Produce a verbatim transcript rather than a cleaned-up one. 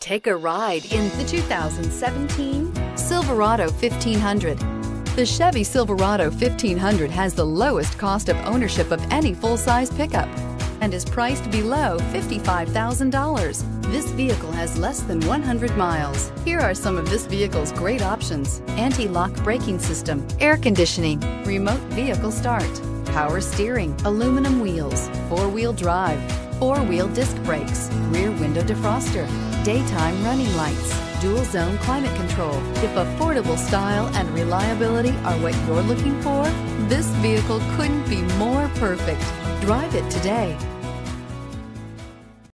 Take a ride in the two thousand seventeen Silverado fifteen hundred. The Chevy Silverado fifteen hundred has the lowest cost of ownership of any full-size pickup and is priced below fifty-five thousand dollars. This vehicle has less than one hundred miles. Here are some of this vehicle's great options: anti-lock braking system, air conditioning, remote vehicle start, power steering, aluminum wheels, four-wheel drive, four-wheel disc brakes, rear window defroster, daytime running lights, dual zone climate control. If affordable style and reliability are what you're looking for, this vehicle couldn't be more perfect. Drive it today.